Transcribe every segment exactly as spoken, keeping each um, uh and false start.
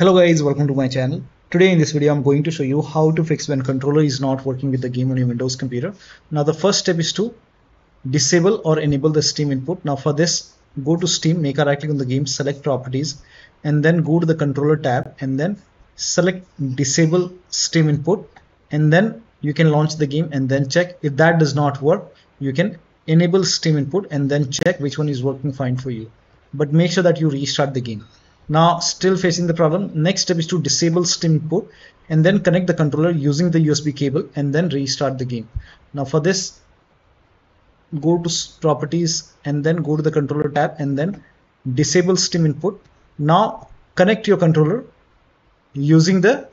Hello guys, welcome to my channel. Today in this video I'm going to show you how to fix when controller is not working with the game on your Windows computer. Now the first step is to disable or enable the Steam input. Now for this, go to Steam, make a right click on the game, select properties, and then go to the controller tab and then select disable Steam input, and then you can launch the game and then check. If that does not work, you can enable Steam input and then check which one is working fine for you. But make sure that you restart the game. Now still facing the problem, next step is to disable Steam input and then connect the controller using the U S B cable and then restart the game. Now for this, go to properties and then go to the controller tab and then disable Steam input. Now connect your controller using the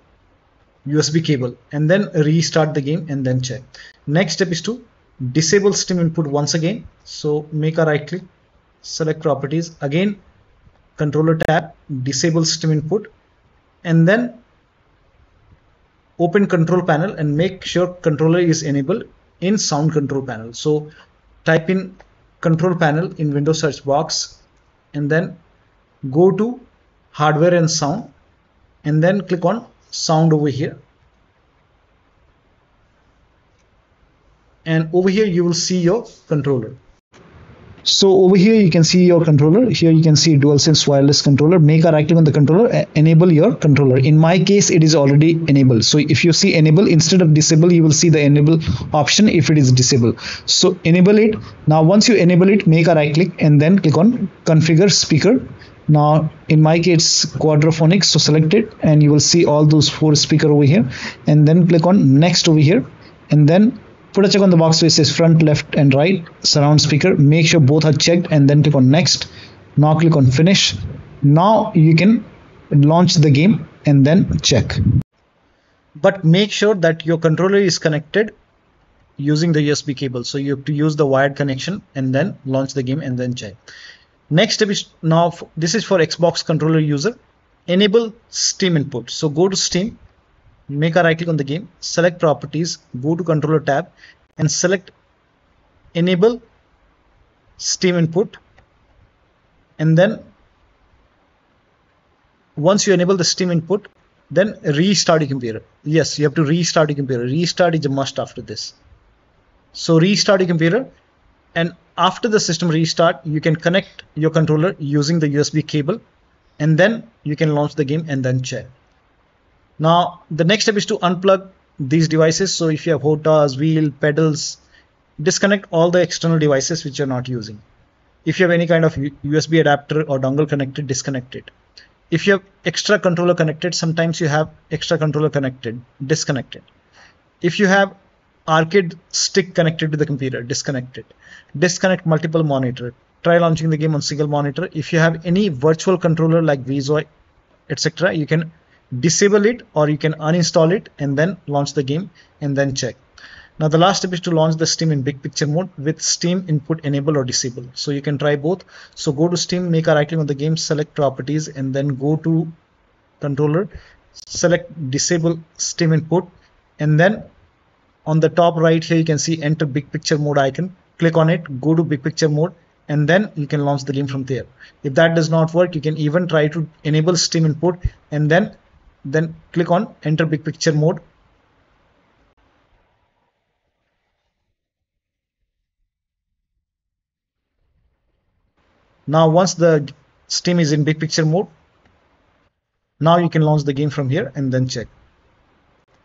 U S B cable and then restart the game and then check. Next step is to disable Steam input once again. So make a right click, select properties again. Controller tab, disable Steam input, and then open control panel and make sure controller is enabled in sound control panel. So type in control panel in Windows search box and then go to hardware and sound and then click on sound over here. And over here you will see your controller. So over here you can see your controller. Here you can see DualSense wireless controller. Make a right click on the controller, enable your controller. In my case, it is already enabled. So if you see enable instead of disable, you will see the enable option if it is disabled. So enable it. Now once you enable it, make a right click and then click on configure speaker. Now in my case quadraphonic, so select it and you will see all those four speaker over here, and then click on next over here and then put a check on the box where it says front, left and right surround speaker. Make sure both are checked and then click on next. Now click on finish. Now you can launch the game and then check. But make sure that your controller is connected using the U S B cable. So you have to use the wired connection and then launch the game and then check. Next step is, now this is for Xbox controller user, enable Steam input. So go to Steam, make a right click on the game, select properties, go to controller tab and select enable Steam input, and then once you enable the Steam input, then restart your computer. Yes, you have to restart your computer. Restart is a must after this. So restart your computer, and after the system restart you can connect your controller using the U S B cable and then you can launch the game and then check. Now the next step is to unplug these devices. So if you have HOTAS, wheel, pedals, disconnect all the external devices which you're not using. If you have any kind of U S B adapter or dongle connected, disconnect it. If you have extra controller connected, sometimes you have extra controller connected, disconnect it. If you have arcade stick connected to the computer, disconnect it. Disconnect multiple monitor. Try launching the game on single monitor. If you have any virtual controller like VJoy, et cetera, you can disable it or you can uninstall it and then launch the game and then check. Now the last step is to launch the Steam in big picture mode with Steam input enable or disable. So you can try both. So go to Steam, make a right click on the game, select properties and then go to controller, select disable Steam input, and then on the top right here you can see enter big picture mode icon. Click on it, go to big picture mode, and then you can launch the game from there. If that does not work, you can even try to enable Steam input and then then click on enter big picture mode. Now once the Steam is in big picture mode, now you can launch the game from here and then check.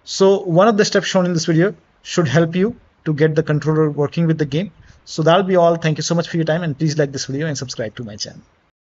So one of the steps shown in this video should help you to get the controller working with the game. So that'll be all. Thank you so much for your time, and please like this video and subscribe to my channel.